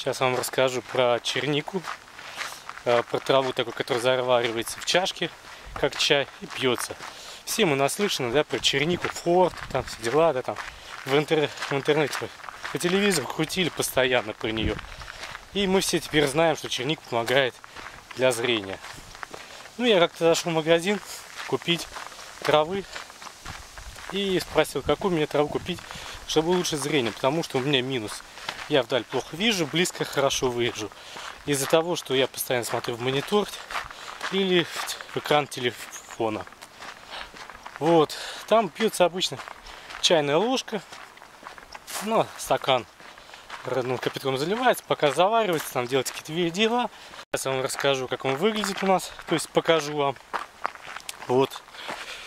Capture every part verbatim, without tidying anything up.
Сейчас вам расскажу про чернику, про траву такую, которая заваривается в чашке, как чай, и пьется. Все мы наслышаны, да, про чернику форте, там все дела, да, там в, интер... в интернете, по телевизору крутили постоянно про нее. И мы все теперь знаем, что черника помогает для зрения. Ну, я как-то зашел в магазин купить травы и спросил, какую мне траву купить, чтобы улучшить зрение, потому что у меня минус. Я вдаль плохо вижу, близко хорошо вижу. Из-за того, что я постоянно смотрю в монитор или в экран телефона. Вот, там пьется обычно чайная ложка, ну, стакан родным кипятком заливается, пока заваривается, там делать какие-то дела. Сейчас я вам расскажу, как он выглядит у нас, то есть покажу вам. Вот,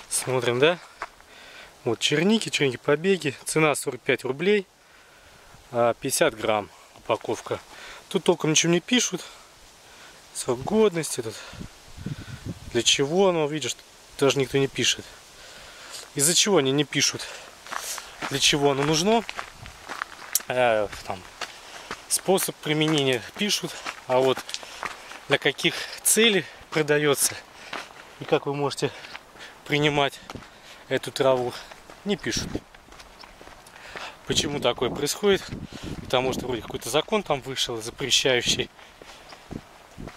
смотрим, да? Вот черники, черники побеги, цена сорок пять рублей, пятьдесят грамм упаковка. Тут толком ничего не пишут, срок годности, тут для чего, но видишь, даже никто не пишет. Из-за чего они не пишут, для чего оно нужно, э, там, способ применения пишут, а вот для каких целей продается и как вы можете принимать эту траву, не пишут. Почему такое происходит? Потому что вроде какой-то закон там вышел, запрещающий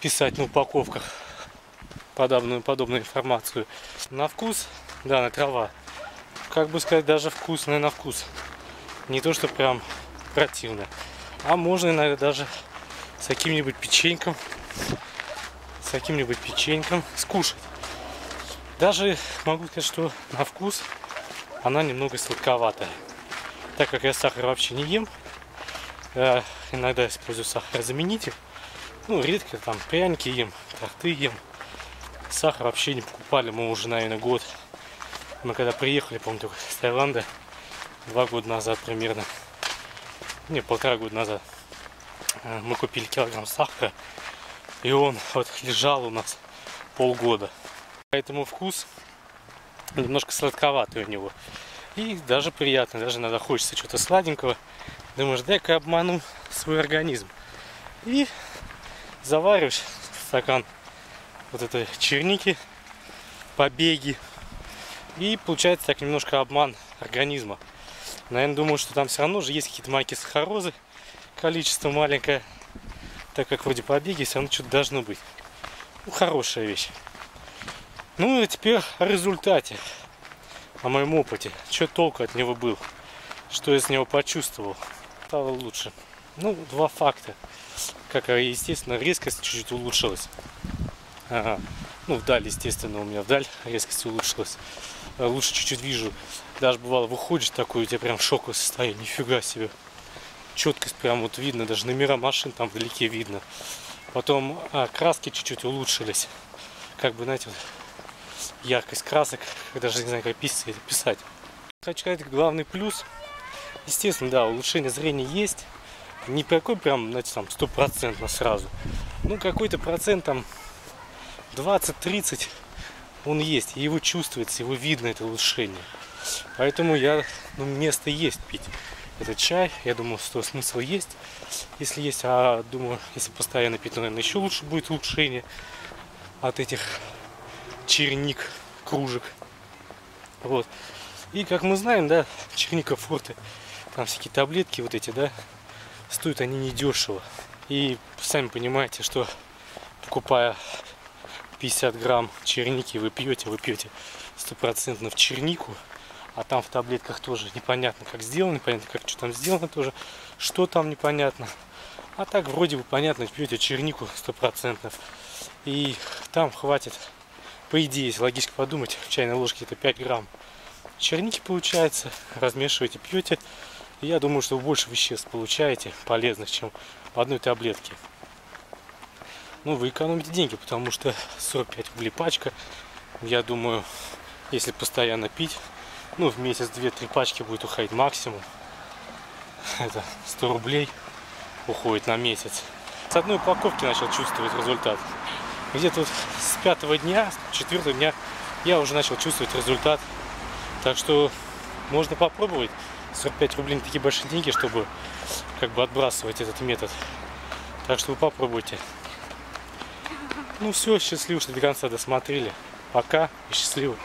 писать на упаковках подобную, подобную информацию. На вкус данная трава, как бы сказать, даже вкусная на вкус. Не то, что прям противная. А можно иногда даже с каким-нибудь печеньком, с каким-нибудь печеньком скушать. Даже могу сказать, что на вкус она немного сладковатая. Так как я сахар вообще не ем, я иногда использую сахарозаменитель. Ну, редко там пряники ем, торты ем. Сахар вообще не покупали мы уже, наверное, год. Мы когда приехали, помню, только с Таиланда, два года назад примерно, не, полтора года назад, мы купили килограмм сахара, и он вот лежал у нас полгода. Поэтому вкус немножко сладковатый у него. И даже приятно, даже иногда хочется чего-то сладенького. Думаешь, дай-ка обману свой организм. И завариваешь стакан вот этой черники, побеги. И получается так немножко обман организма. Наверное, думаю, что там все равно же есть какие-то майки сахарозы. Количество маленькое. Так как вроде побеги, все равно что-то должно быть. Ну, хорошая вещь. Ну и теперь о результате. О моем опыте. Что толку от него был? Что я с него почувствовал? Стало лучше. Ну, два факта. Как, естественно, резкость чуть-чуть улучшилась. Ага. Ну, вдаль, естественно, у меня вдаль резкость улучшилась. Лучше чуть-чуть вижу. Даже бывало, выходишь такой, у тебя прям шоковое состояние. Нифига себе. Четкость прям вот видно. Даже номера машин там вдалеке видно. Потом а, краски чуть-чуть улучшились. Как бы, знаете, вот, яркость красок. Я даже не знаю, как писать. Хочу сказать, главный плюс. Естественно, да, улучшение зрения есть. Не какой прям, знаете, там, стопроцентно сразу. Ну, какой-то процент там двадцать-тридцать он есть, и его чувствуется, его видно, это улучшение. Поэтому я, ну, место есть пить этот чай. Я думал, что смысл есть. Если есть, а думаю, если постоянно пить, наверное, еще лучше будет улучшение от этих черник, кружек. Вот. И как мы знаем, да, черника форте, там всякие таблетки вот эти, да, стоят они недешево. И сами понимаете, что покупая пятьдесят грамм черники, вы пьете, вы пьете стопроцентно в чернику, а там в таблетках тоже непонятно, как сделано, непонятно, как что там сделано тоже, что там непонятно. А так вроде бы понятно, пьете чернику сто процентов. И там хватит, по идее, если логично подумать, в чайной ложке это пять грамм черники получается, размешиваете, пьете. И я думаю, что вы больше веществ получаете полезных, чем в одной таблетке. Ну, вы экономите деньги, потому что сорок пять рублей пачка. Я думаю, если постоянно пить, ну, в месяц две-три пачки будет уходить максимум. Это сто рублей уходит на месяц. С одной упаковки начал чувствовать результат. Где-то вот с пятого дня, с четвертого дня я уже начал чувствовать результат. Так что можно попробовать. сорок пять рублей не такие большие деньги, чтобы как бы отбрасывать этот метод. Так что вы попробуйте. Ну все, счастливо, что до конца досмотрели. Пока и счастливо.